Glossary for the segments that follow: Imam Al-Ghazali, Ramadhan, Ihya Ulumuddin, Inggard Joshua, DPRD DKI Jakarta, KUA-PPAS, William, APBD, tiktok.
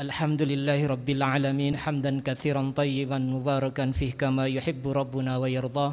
Alhamdulillahi Rabbil Alamin Hamdan kathiran tayyiban mubarakan fih kama yuhibbu Rabbuna wa yardah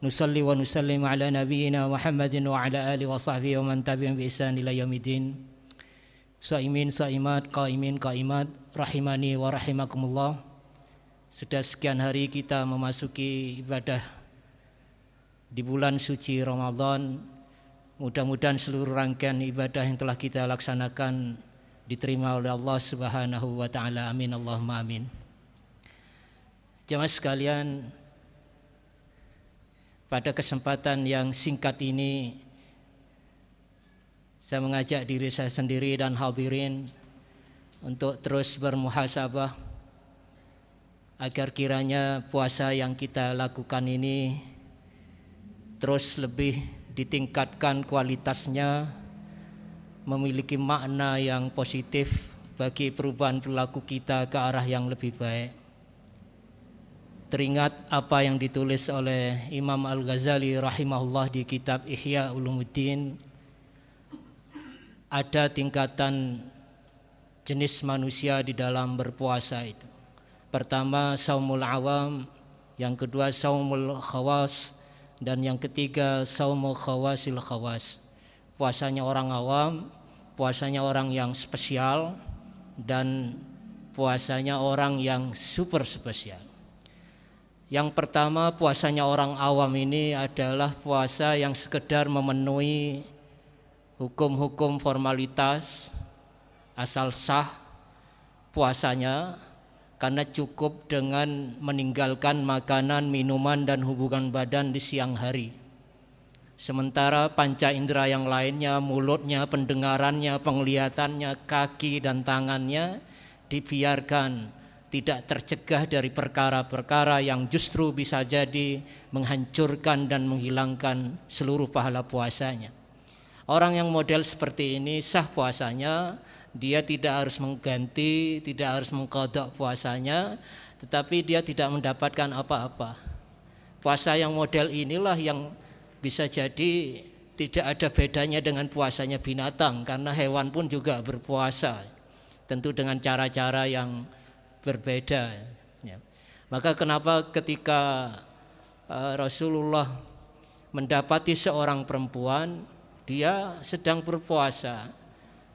Nusalli wa nusallim ala nabiyina Muhammadin wa ala alihi wa sahbihi wa man tabi'in bi ihsan ila yaumidin Sa'imin, sa'imat, qaimin, qaimat Rahimani wa rahimakumullah. Sudah sekian hari kita memasuki ibadah di bulan suci Ramadhan. Mudah-mudahan seluruh rangkaian ibadah yang telah kita laksanakan diterima oleh Allah Subhanahu wa taala. Amin Allahumma amin. Jamaah sekalian, pada kesempatan yang singkat ini saya mengajak diri saya sendiri dan hadirin untuk terus bermuhasabah agar kiranya puasa yang kita lakukan ini terus lebih ditingkatkan kualitasnya, memiliki makna yang positif bagi perubahan perilaku kita ke arah yang lebih baik. Teringat apa yang ditulis oleh Imam Al-Ghazali rahimahullah di kitab Ihya Ulumuddin, ada tingkatan jenis manusia di dalam berpuasa itu. Pertama saumul awam, yang kedua saumul khawas, dan yang ketiga saumul khawasil khawas, puasanya orang awam, puasanya orang yang spesial, dan puasanya orang yang super spesial. Yang pertama puasanya orang awam ini adalah puasa yang sekedar memenuhi hukum-hukum formalitas asal sah puasanya, karena cukup dengan meninggalkan makanan, minuman, dan hubungan badan di siang hari. Sementara panca indera yang lainnya, mulutnya, pendengarannya, penglihatannya, kaki dan tangannya dibiarkan, tidak tercegah dari perkara-perkara yang justru bisa jadi menghancurkan dan menghilangkan seluruh pahala puasanya. Orang yang model seperti ini sah puasanya. Dia tidak harus mengganti, tidak harus mengqadha puasanya, tetapi dia tidak mendapatkan apa-apa. Puasa yang model inilah yang bisa jadi tidak ada bedanya dengan puasanya binatang, karena hewan pun juga berpuasa, tentu dengan cara-cara yang berbeda. Maka kenapa ketika Rasulullah mendapati seorang perempuan, dia sedang berpuasa,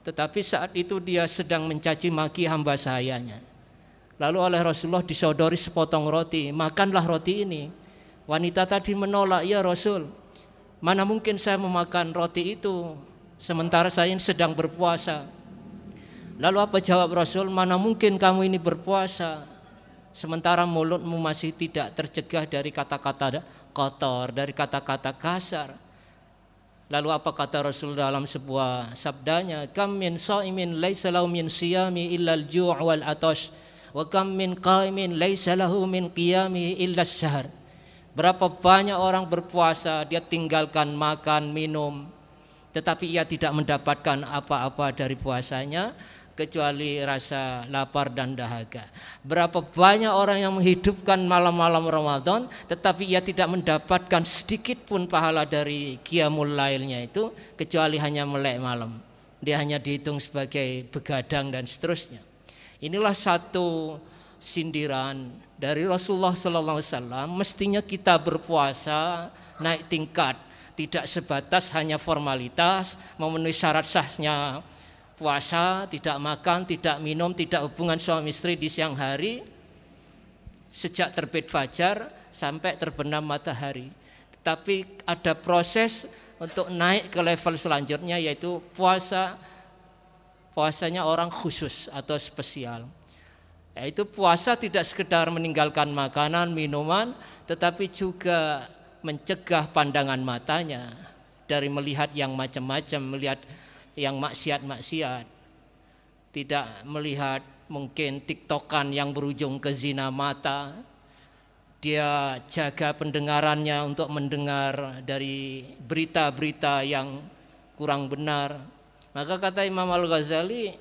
tetapi saat itu dia sedang mencaci maki hamba sahayanya. Lalu oleh Rasulullah disodori sepotong roti, makanlah roti ini. Wanita tadi menolak, ya Rasul, mana mungkin saya memakan roti itu sementara saya ini sedang berpuasa. Lalu apa jawab Rasul, mana mungkin kamu ini berpuasa sementara mulutmu masih tidak tercegah dari kata-kata kotor, dari kata-kata kasar. Lalu apa kata Rasul dalam sebuah sabdanya, kam min shaimin laisa lahu min siyami illa al-ju' wal atash wa kam min qaimin laisa lahu min qiyami illa as-sahar. Berapa banyak orang berpuasa, dia tinggalkan makan, minum, tetapi ia tidak mendapatkan apa-apa dari puasanya kecuali rasa lapar dan dahaga. Berapa banyak orang yang menghidupkan malam-malam Ramadan, tetapi ia tidak mendapatkan sedikit pun pahala dari qiyamul lailnya itu, kecuali hanya melek malam. Dia hanya dihitung sebagai begadang dan seterusnya. Inilah satu sindiran dari Rasulullah SAW. Mestinya kita berpuasa naik tingkat, tidak sebatas hanya formalitas, memenuhi syarat sahnya puasa, tidak makan, tidak minum, tidak hubungan suami istri di siang hari sejak terbit fajar sampai terbenam matahari. Tetapi ada proses untuk naik ke level selanjutnya, yaitu puasanya orang khusus atau spesial. Yaitu puasa tidak sekedar meninggalkan makanan, minuman, tetapi juga mencegah pandangan matanya dari melihat yang macam-macam, melihat yang maksiat-maksiat, tidak melihat mungkin tiktokan yang berujung ke zina mata. Dia jaga pendengarannya untuk mendengar dari berita-berita yang kurang benar. Maka kata Imam Al-Ghazali,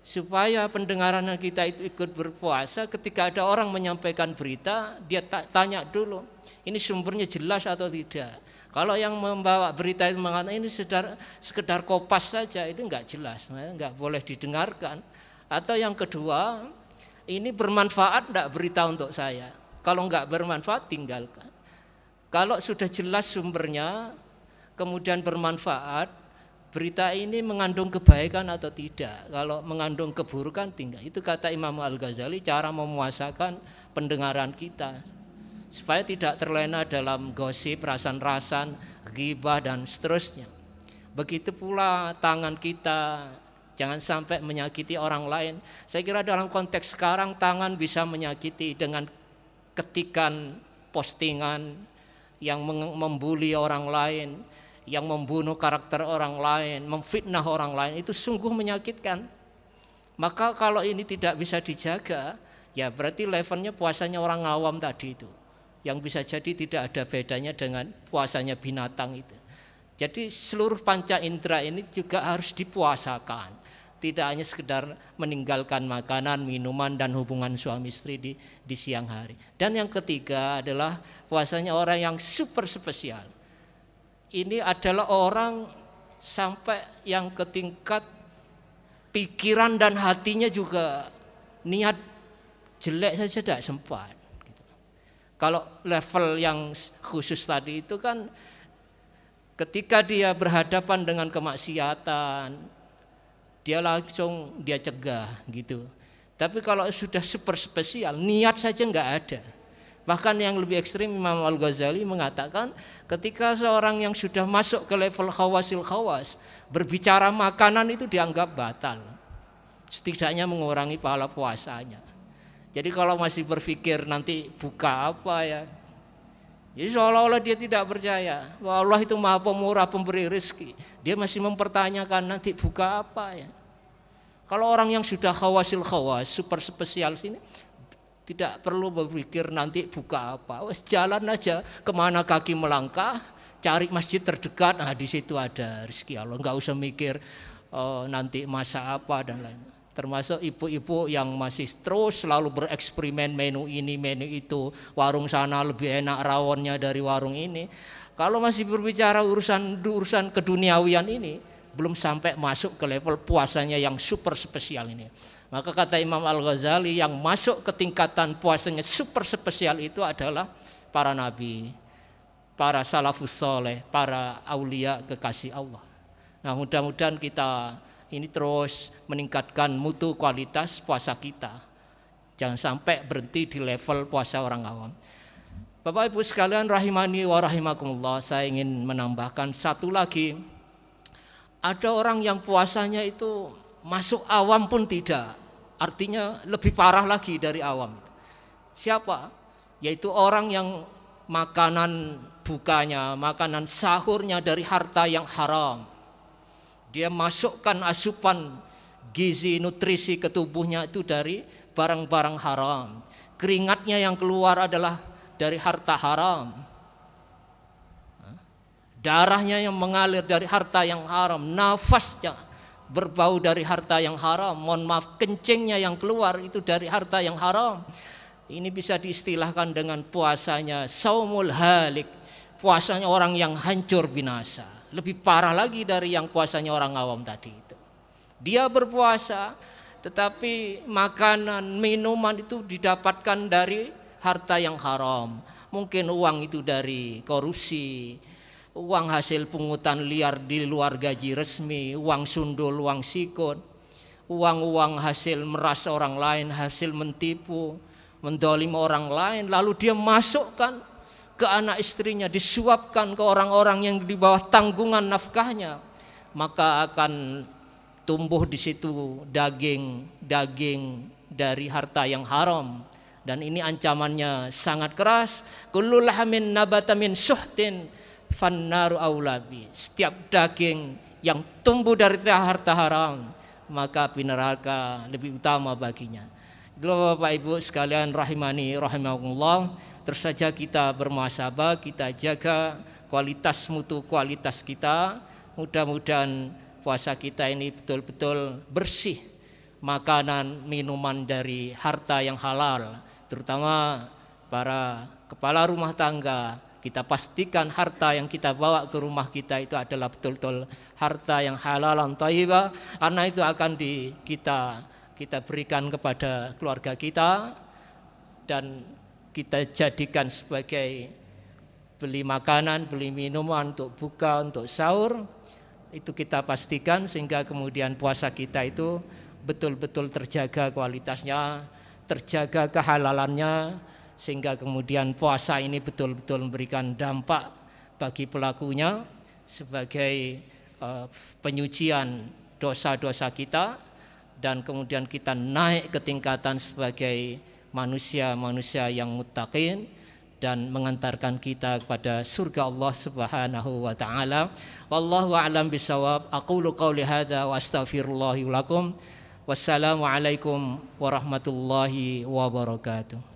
supaya pendengaran kita itu ikut berpuasa, ketika ada orang menyampaikan berita, dia tanya dulu, ini sumbernya jelas atau tidak. Kalau yang membawa berita itu mengatakan ini sekedar kopas saja, itu enggak jelas, enggak boleh didengarkan. Atau yang kedua, ini bermanfaat enggak berita untuk saya? Kalau enggak bermanfaat, tinggalkan. Kalau sudah jelas sumbernya, kemudian bermanfaat, berita ini mengandung kebaikan atau tidak? Kalau mengandung keburukan, tinggal. Itu kata Imam Al-Ghazali, cara memuasakan pendengaran kita, supaya tidak terlena dalam gosip, rasan-rasan, ghibah, dan seterusnya. Begitu pula tangan kita, jangan sampai menyakiti orang lain. Saya kira dalam konteks sekarang tangan bisa menyakiti dengan ketikan postingan yang membuli orang lain, yang membunuh karakter orang lain, memfitnah orang lain, itu sungguh menyakitkan. Maka kalau ini tidak bisa dijaga, ya berarti levelnya puasanya orang awam tadi itu, yang bisa jadi tidak ada bedanya dengan puasanya binatang itu. Jadi seluruh panca indera ini juga harus dipuasakan, tidak hanya sekedar meninggalkan makanan, minuman, dan hubungan suami istri di siang hari. Dan yang ketiga adalah puasanya orang yang super spesial. Ini adalah orang sampai yang ke tingkat pikiran dan hatinya juga niat jelek saja tidak sempat. Kalau level yang khusus tadi itu kan ketika dia berhadapan dengan kemaksiatan, dia langsung dia cegah gitu. Tapi kalau sudah super spesial, niat saja nggak ada. Bahkan yang lebih ekstrim, Imam Al-Ghazali mengatakan ketika seorang yang sudah masuk ke level khawasil khawas, berbicara makanan itu dianggap batal, setidaknya mengurangi pahala puasanya. Jadi kalau masih berpikir nanti buka apa ya, jadi seolah-olah dia tidak percaya bahwa Allah itu maha pemurah pemberi rezeki. Dia masih mempertanyakan nanti buka apa ya. Kalau orang yang sudah khawasil khawas super spesial sini tidak perlu berpikir nanti buka apa, jalan aja kemana kaki melangkah, cari masjid terdekat, nah di situ ada rezeki Allah. Nggak usah mikir nanti masa apa dan lain-lain. Termasuk ibu-ibu yang masih terus selalu bereksperimen menu ini, menu itu, warung sana lebih enak rawonnya dari warung ini. Kalau masih berbicara urusan keduniawian ini, belum sampai masuk ke level puasanya yang super spesial ini. Maka kata Imam Al-Ghazali, yang masuk ke tingkatan puasanya super spesial itu adalah para nabi, para salafus soleh, para aulia kekasih Allah. Nah, mudah-mudahan kita ini terus meningkatkan mutu kualitas puasa kita. Jangan sampai berhenti di level puasa orang awam. Bapak Ibu sekalian rahimani wa rahimakumullah, saya ingin menambahkan satu lagi. Ada orang yang puasanya itu masuk awam pun tidak, artinya lebih parah lagi dari awam. Siapa? Yaitu orang yang makanan bukanya, makanan sahurnya dari harta yang haram. Dia masukkan asupan gizi nutrisi ke tubuhnya itu dari barang-barang haram. Keringatnya yang keluar adalah dari harta haram. Darahnya yang mengalir dari harta yang haram. Nafasnya berbau dari harta yang haram. Mohon maaf, kencingnya yang keluar itu dari harta yang haram. Ini bisa diistilahkan dengan puasanya saumul halik, puasanya orang yang hancur binasa. Lebih parah lagi dari yang puasanya orang awam tadi itu. Dia berpuasa tetapi makanan, minuman itu didapatkan dari harta yang haram. Mungkin uang itu dari korupsi, uang hasil pungutan liar di luar gaji resmi, uang sundul, uang sikut, uang-uang hasil meras orang lain, hasil mentipu, mendolim orang lain. Lalu dia masukkan ke anak istrinya, disuapkan ke orang-orang yang di bawah tanggungan nafkahnya, maka akan tumbuh di situ daging dari harta yang haram. Dan ini ancamannya sangat keras. Kullu lahmin nabata min suhtin fannaru aulabi. Setiap daging yang tumbuh dari harta haram, maka api neraka lebih utama baginya. Bapak Ibu sekalian rahimani rahimakumullah, terus saja kita bermuhasabah, kita jaga kualitas mutu kualitas kita. Mudah-mudahan puasa kita ini betul-betul bersih makanan, minuman dari harta yang halal. Terutama para kepala rumah tangga, Kita pastikan harta yang kita bawa ke rumah kita itu adalah betul-betul harta yang halal dan thayyibah, karena itu akan kita berikan kepada keluarga kita dan kita jadikan sebagai beli makanan, beli minuman untuk buka, untuk sahur. Itu kita pastikan sehingga kemudian puasa kita itu betul-betul terjaga kualitasnya, terjaga kehalalannya, sehingga kemudian puasa ini betul-betul memberikan dampak bagi pelakunya sebagai penyucian dosa-dosa kita, dan kemudian kita naik ke tingkatan sebagai manusia-manusia yang muttaqin dan mengantarkan kita kepada surga Allah Subhanahu wa taala. Wallahu a'lam bisawab. Aqulu qauli hadza wa astaghfirullahi lakum. Wassalamualaikum warahmatullahi wabarakatuh.